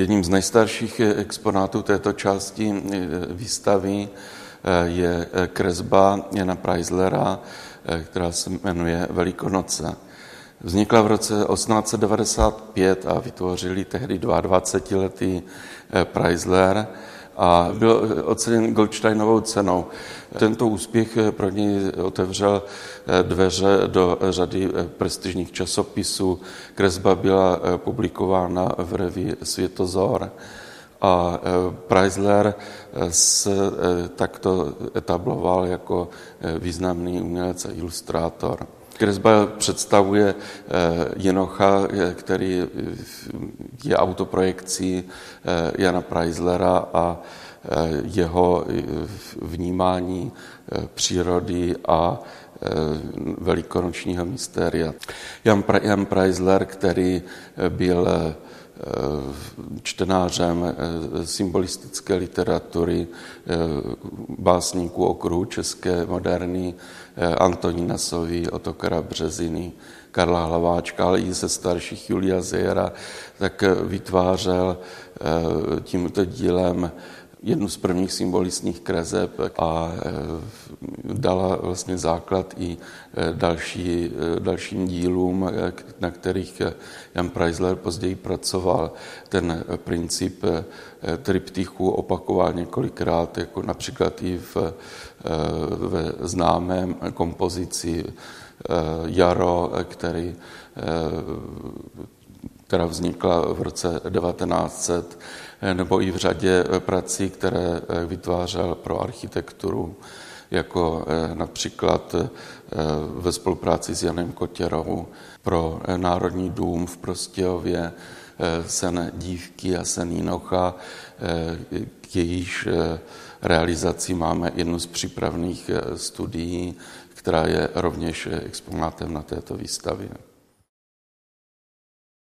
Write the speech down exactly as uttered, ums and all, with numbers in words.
Jedním z nejstarších exponátů této části výstavy je kresba Jana Preislera, která se jmenuje Velikonoce. Vznikla v roce osmnáct set devadesát pět a vytvořili tehdy dvaadvacetiletý Preisler a byl oceněn Goldsteinovou cenou. Tento úspěch pro něj otevřel dveře do řady prestižních časopisů. Kresba byla publikována v revi Světozor a Preisler se takto etabloval jako významný umělec a ilustrátor. Kresba představuje jinocha, který je autoprojekcí Jana Preislera a jeho vnímání přírody a velikonočního mystéria. Jan Preisler, který byl čtenářem symbolistické literatury, básníků okruhu české moderní Antonína Sovy, Otokara Březiny, Karla Hlaváčka, ale i ze starších Julia Zeyera, tak vytvářel tímto dílem jednu z prvních symbolistních kreseb a dala vlastně základ i další, dalším dílům, na kterých Jan Preisler později pracoval. Ten princip triptychů opakoval několikrát, jako například i v, v známém kompozici Jaro, který která vznikla v roce devatenáct set, nebo i v řadě prací, které vytvářel pro architekturu, jako například ve spolupráci s Janem Kotěrou pro Národní dům v Prostějově, sen dívky a sen jinocha, k jejíž realizací máme jednu z přípravných studií, která je rovněž exponátem na této výstavě.